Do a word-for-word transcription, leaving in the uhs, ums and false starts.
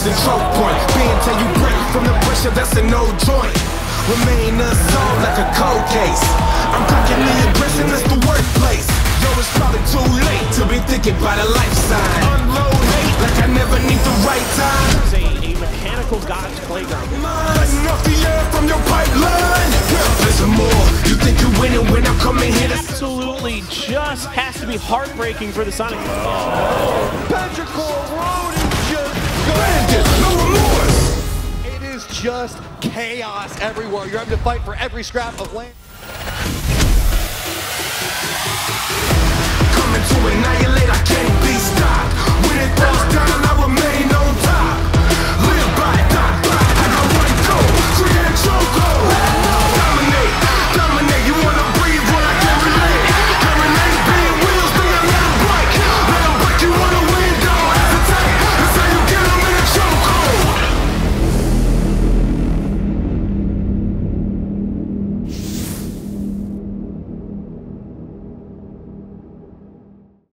is your choke point. Being till you break from the pressure, that's an old joint. Remain unsolved like a cold case. I'm cocking the aggression, it's the workplace. Yo, it's probably too late to be thinking about a life sign. Unload hate like I never need the right time. It's a, a mechanical god's playground. Letting off the air from your pipeline. There's more, you think you're winning when I'm coming here. Absolutely just has to be heartbreaking for the Sonic. Oh. Petrichor Road is just bandit, no remorse. It is just chaos everywhere. You're having to fight for every scrap of land. Coming to annihilate, I can't be stopped. When it falls down, I remain on.